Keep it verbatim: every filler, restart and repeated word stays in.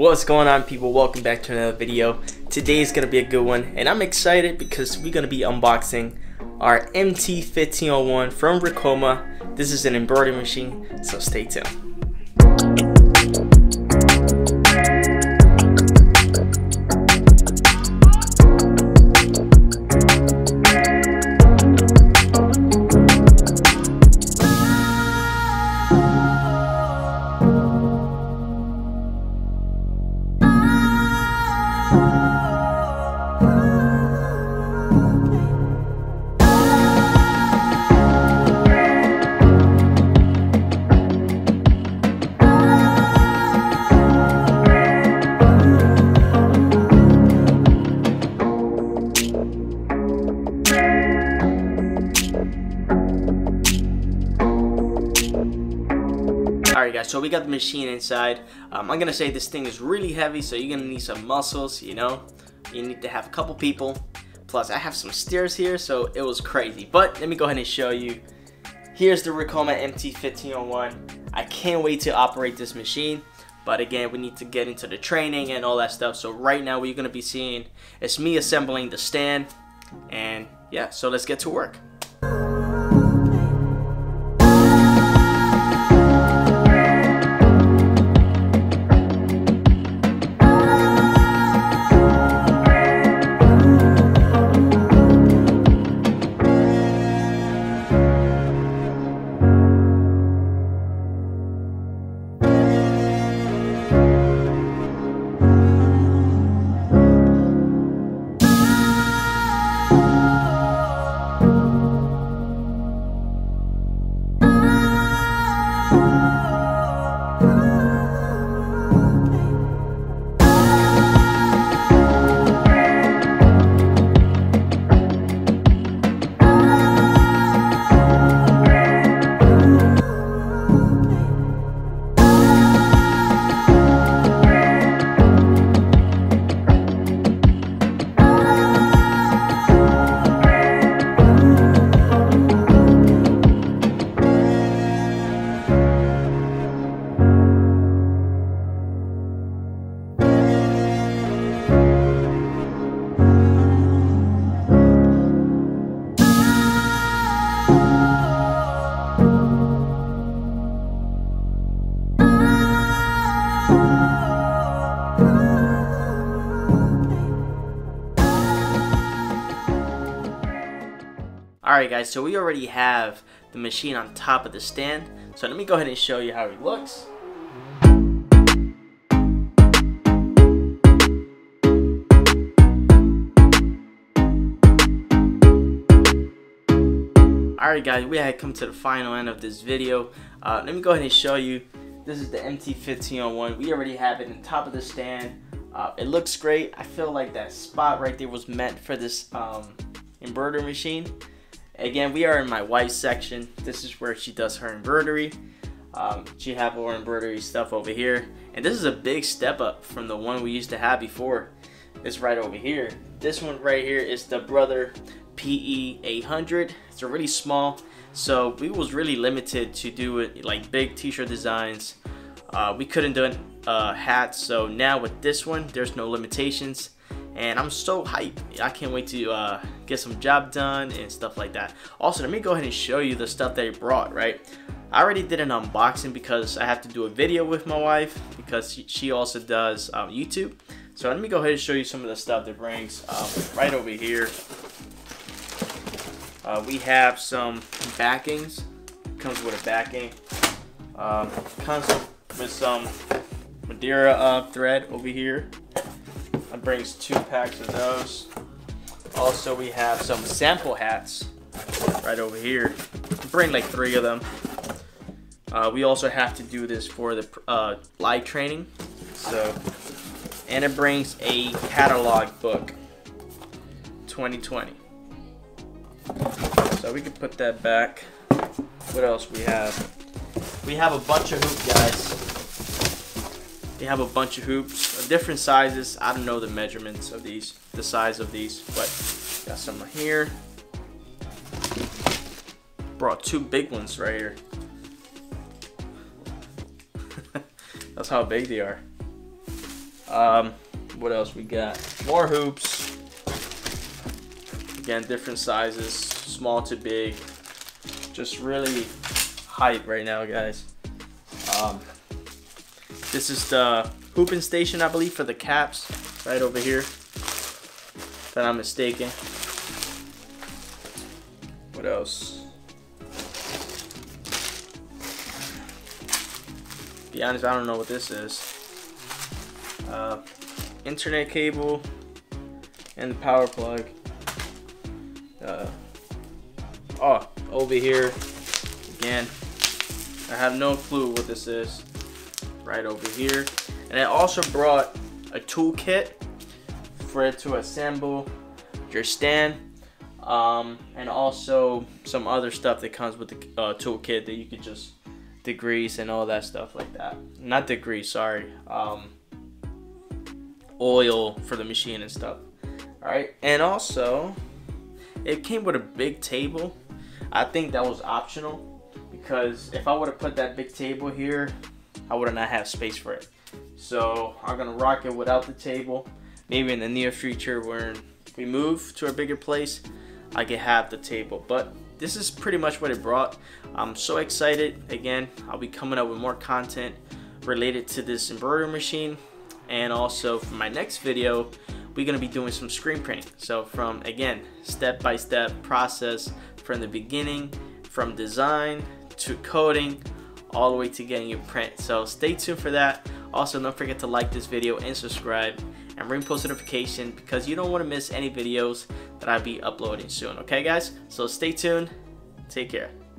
What's going on, people? Welcome back to another video. Today is going to be a good one, and I'm excited because we're going to be unboxing our M T fifteen oh one from Ricoma. This is an embroidery machine, so stay tuned. Alright guys, so we got the machine inside. Um, I'm gonna say this thing is really heavy, so you're gonna need some muscles, you know. You need to have a couple people. Plus I have some stairs here, so it was crazy. But let me go ahead and show you. Here's the Ricoma M T fifteen oh one. I can't wait to operate this machine. But again, we need to get into the training and all that stuff. So right now what you're gonna be seeing is me assembling the stand. And yeah, so let's get to work. Alright guys, so we already have the machine on top of the stand, so let me go ahead and show you how it looks. Alright guys, we had come to the final end of this video. Uh, let me go ahead and show you. This is the M T fifteen oh one. We already have it on top of the stand. Uh, it looks great. I feel like that spot right there was meant for this um, embroidery machine. Again, we are in my wife's section. This is where she does her embroidery. Um, she have all her embroidery stuff over here. And this is a big step up from the one we used to have before. It's right over here. This one right here is the Brother P E eight hundred. It's a really small. So we was really limited to do it like big t-shirt designs. Uh, we couldn't do uh, hats. So now with this one, there's no limitations. And I'm so hyped. I can't wait to uh, get some job done and stuff like that. Also, let me go ahead and show you the stuff that I brought, right? I already did an unboxing because I have to do a video with my wife because she also does um, YouTube. So let me go ahead and show you some of the stuff that brings um, right over here. Uh, we have some backings. Comes with a backing. Um, comes with some Madeira uh, thread over here. It brings two packs of those. Also, we have some sample hats right over here. I bring like three of them. Uh, we also have to do this for the uh, live training. So, and it brings a catalog book, twenty twenty. So we can put that back. What else we have? We have a bunch of hoop guys. They have a bunch of hoops of different sizes. I don't know the measurements of these, the size of these, but got some here. Brought two big ones right here. That's how big they are. Um, what else we got? More hoops. Again, different sizes, small to big. Just really hype right now, guys. Um, this is the hooping station, I believe, for the caps, right over here, if I'm not mistaken. What else? To be honest, I don't know what this is. Uh, internet cable and the power plug. Uh, oh, over here again. I have no clue what this is. Right over here. And I also brought a toolkit for it to assemble your stand, um, and also some other stuff that comes with the uh, toolkit that you could just degrease and all that stuff like that. Not degrease, sorry. Um, oil for the machine and stuff. All right, and also it came with a big table. I think that was optional, because if I would have put that big table here, I would not have space for it. So I'm gonna rock it without the table. Maybe in the near future, when we move to a bigger place, I could have the table. But this is pretty much what it brought. I'm so excited. Again, I'll be coming up with more content related to this embroidery machine. And also for my next video, we're gonna be doing some screen printing. So from, again, step-by-step process, from the beginning, from design to coding, all the way to getting your print. So stay tuned for that. Also, don't forget to like this video and subscribe and ring post notification, because you don't want to miss any videos that I'll be uploading soon. Okay, guys? So stay tuned. Take care.